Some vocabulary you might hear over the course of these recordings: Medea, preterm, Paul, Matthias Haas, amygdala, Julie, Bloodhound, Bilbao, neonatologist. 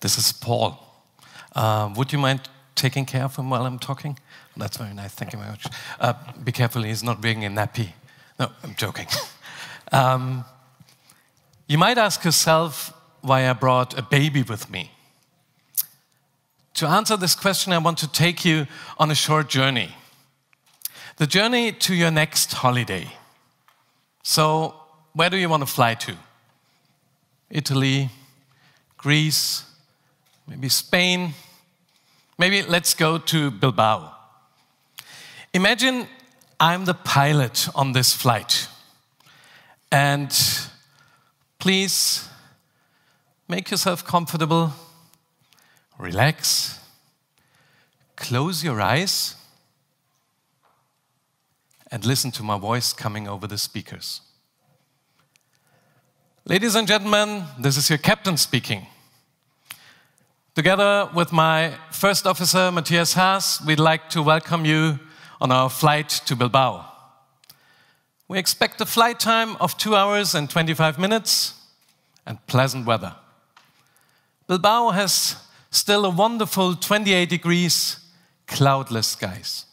This is Paul. Would you mind taking care of him while I'm talking? That's very nice, thank you very much. Be careful, he's not wearing a nappy. No, I'm joking. You might ask yourself why I brought a baby with me. To answer this question, I want to take you on a short journey. The journey to your next holiday. So, where do you want to fly to? Italy, Greece, maybe Spain. Maybe let's go to Bilbao. Imagine I'm the pilot on this flight. And please make yourself comfortable, relax, close your eyes, and listen to my voice coming over the speakers. Ladies and gentlemen, this is your captain speaking. Together with my first officer, Matthias Haas, we'd like to welcome you on our flight to Bilbao. We expect a flight time of 2 hours and 25 minutes and pleasant weather. Bilbao has still a wonderful 28 degrees, cloudless skies.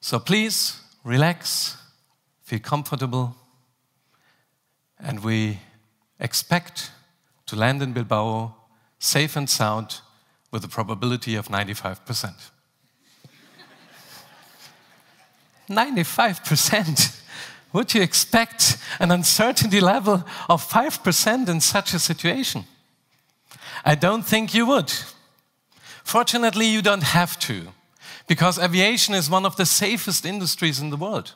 So please relax, feel comfortable, and we expect to land in Bilbao safe and sound with a probability of 95%. 95%? Would you expect an uncertainty level of 5% in such a situation? I don't think you would. Fortunately, you don't have to, because aviation is one of the safest industries in the world.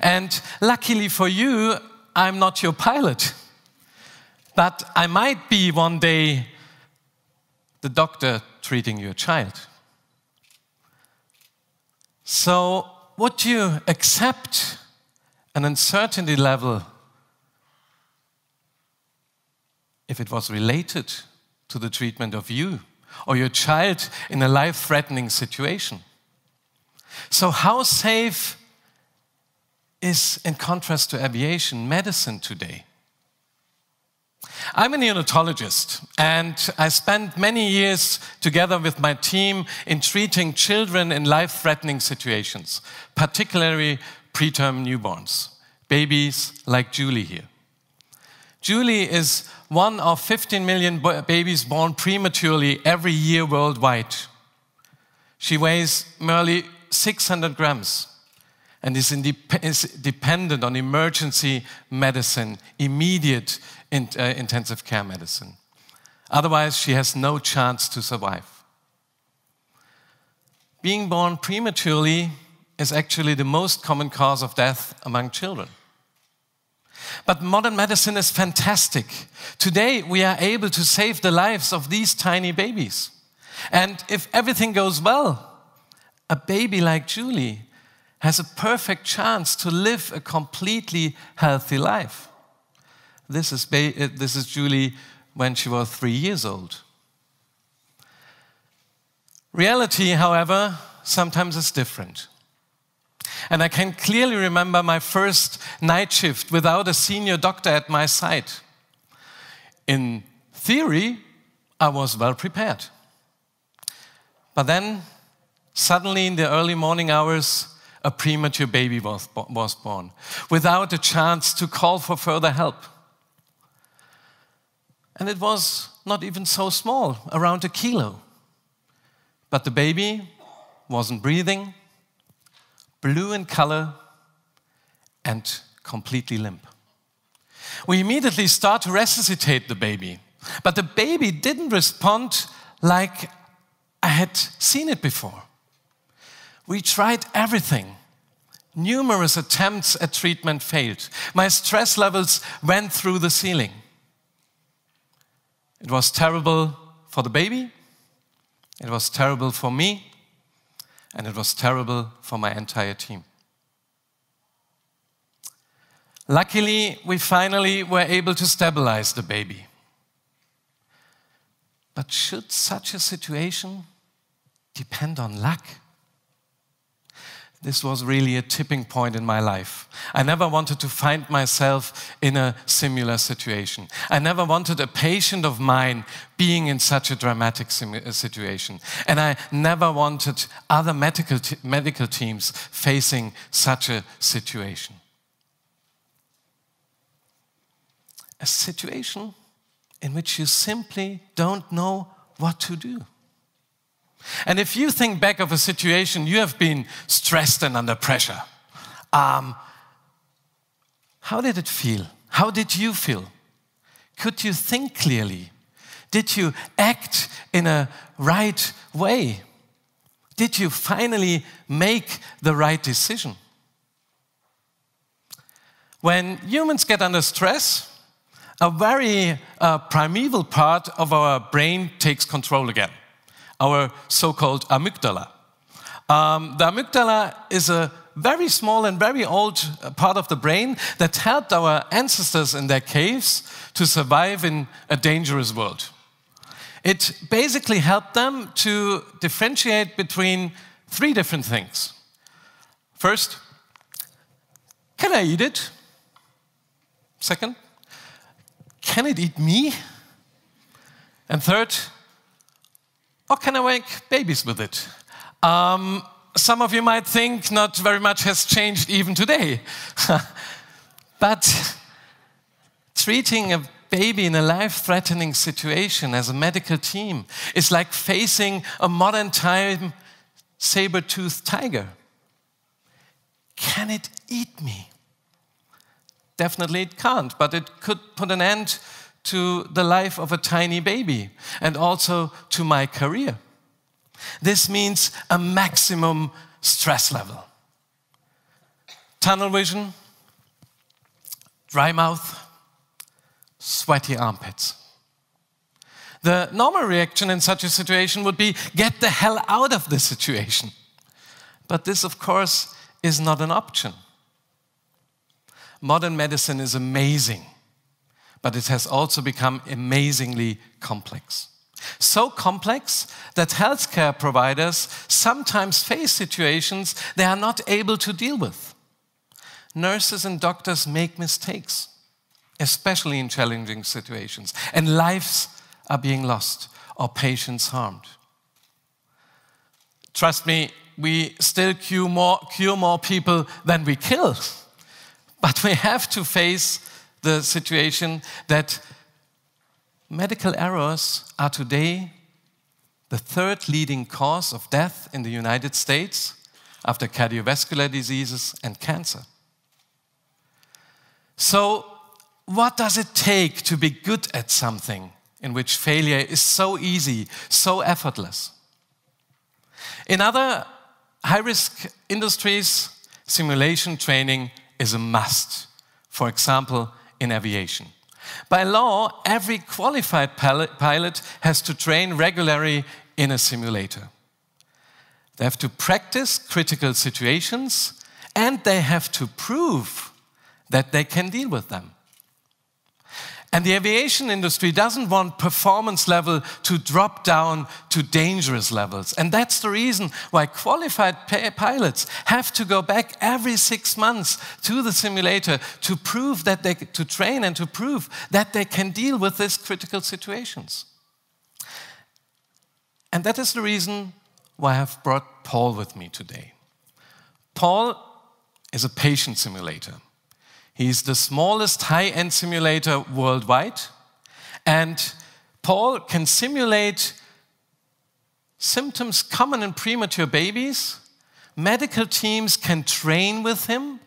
And luckily for you, I'm not your pilot. But I might be one day the doctor treating your child. So, would you accept an uncertainty level if it was related to the treatment of you or your child in a life-threatening situation? So how safe is, in contrast to aviation, medicine today? I'm a neonatologist, and I spent many years together with my team in treating children in life-threatening situations, particularly preterm newborns, babies like Julie here. Julie is one of 15 million babies born prematurely every year worldwide. She weighs merely 600 grams and is dependent on emergency medicine, immediate intensive care medicine. Otherwise, she has no chance to survive. Being born prematurely is actually the most common cause of death among children. But modern medicine is fantastic. Today, we are able to save the lives of these tiny babies. And if everything goes well, a baby like Julie has a perfect chance to live a completely healthy life. This is Julie when she was 3 years old. Reality, however, sometimes is different. And I can clearly remember my first night shift without a senior doctor at my side. In theory, I was well prepared. But then, suddenly in the early morning hours, a premature baby was born, without a chance to call for further help. And it was not even so small, around 1 kilo. But the baby wasn't breathing, blue in color, and completely limp. We immediately start to resuscitate the baby, but the baby didn't respond like I had seen it before. We tried everything. Numerous attempts at treatment failed. My stress levels went through the ceiling. It was terrible for the baby, it was terrible for me, and it was terrible for my entire team. Luckily, we finally were able to stabilize the baby. But should such a situation depend on luck? this was really a tipping point in my life. I never wanted to find myself in a similar situation. I never wanted a patient of mine being in such a dramatic situation. And I never wanted other medical teams facing such a situation. A situation in which you simply don't know what to do. And if you think back of a situation you have been stressed and under pressure, how did it feel? How did you feel? Could you think clearly? Did you act in a right way? Did you finally make the right decision? When humans get under stress, a very primeval part of our brain takes control again. Our so-called amygdala. The amygdala is a very small and very old part of the brain that helped our ancestors in their caves to survive in a dangerous world. It basically helped them to differentiate between three different things. First, can I eat it? Second, can it eat me? And third, or can I make babies with it? Some of you might think not very much has changed even today. But treating a baby in a life-threatening situation as a medical team is like facing a modern time saber-toothed tiger. Can it eat me? Definitely it can't, but it could put an end to the life of a tiny baby and also to my career. This means a maximum stress level. Tunnel vision, dry mouth, sweaty armpits. The normal reaction in such a situation would be, get the hell out of this situation. But this, of course, is not an option. Modern medicine is amazing. But it has also become amazingly complex. So complex that healthcare providers sometimes face situations they are not able to deal with. Nurses and doctors make mistakes, especially in challenging situations, and lives are being lost or patients harmed. Trust me, we still cure more people than we kill, but we have to face the situation that medical errors are today the third leading cause of death in the United States after cardiovascular diseases and cancer. So, what does it take to be good at something in which failure is so easy, so effortless? In other high-risk industries, simulation training is a must. For example, in aviation. By law, every qualified pilot has to train regularly in a simulator. They have to practice critical situations and they have to prove that they can deal with them. And the aviation industry doesn't want performance level to drop down to dangerous levels. And that's the reason why qualified pilots have to go back every 6 months to the simulator to prove that they to train and to prove that they can deal with these critical situations. And that is the reason why I have brought Paul with me today. Paul is a patient simulator. He's the smallest high-end simulator worldwide, and Paul can simulate symptoms common in premature babies. Medical teams can train with him,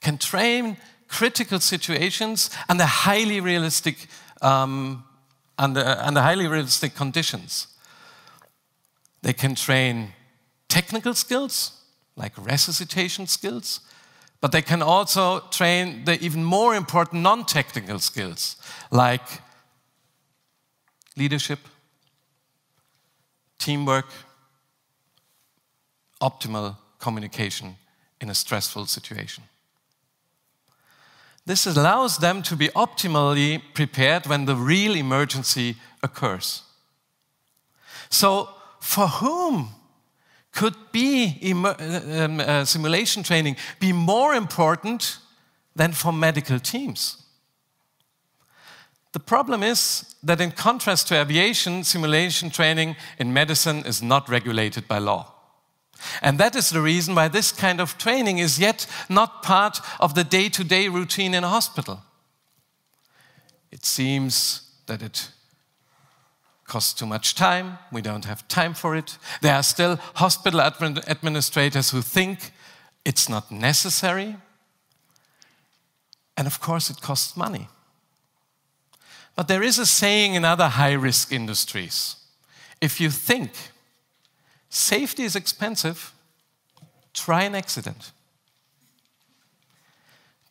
can train critical situations under highly realistic, conditions. They can train technical skills, like resuscitation skills, but they can also train the even more important non-technical skills, like leadership, teamwork, optimal communication in a stressful situation. This allows them to be optimally prepared when the real emergency occurs. So, for whom Could be simulation training be more important than for medical teams? The problem is that in contrast to aviation, simulation training in medicine is not regulated by law. And that is the reason why this kind of training is yet not part of the day-to-day routine in a hospital. It seems that it costs too much time, we don't have time for it. There are still hospital administrators who think it's not necessary. And of course it costs money. But there is a saying in other high-risk industries. If you think safety is expensive, try an accident.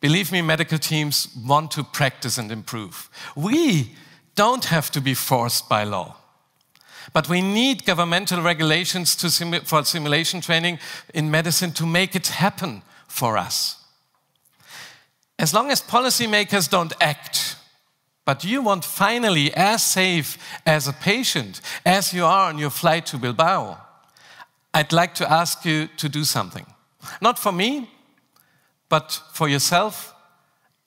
Believe me, medical teams want to practice and improve. We don't have to be forced by law. But we need governmental regulations for simulation training in medicine to make it happen for us. As long as policymakers don't act, but you want finally as safe as a patient as you are on your flight to Bilbao, I'd like to ask you to do something. Not for me, but for yourself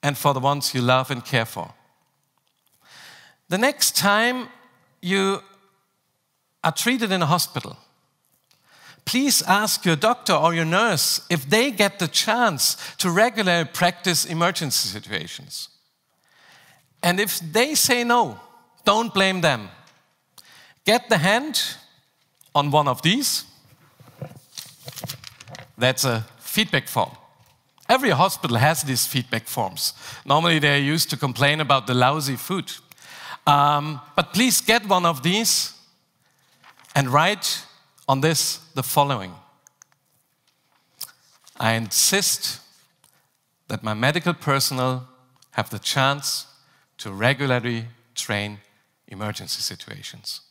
and for the ones you love and care for. The next time you are treated in a hospital, please ask your doctor or your nurse if they get the chance to regularly practice emergency situations. And if they say no, don't blame them. Get the hand on one of these. That's a feedback form. Every hospital has these feedback forms. Normally they're used to complain about the lousy food. But please get one of these and write on this the following. I insist that my medical personnel have the chance to regularly train emergency situations.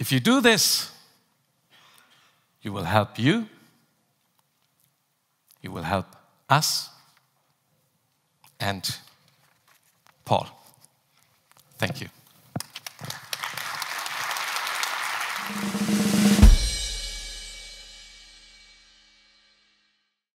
If you do this, you will help you will help us, and Paul. Thank you.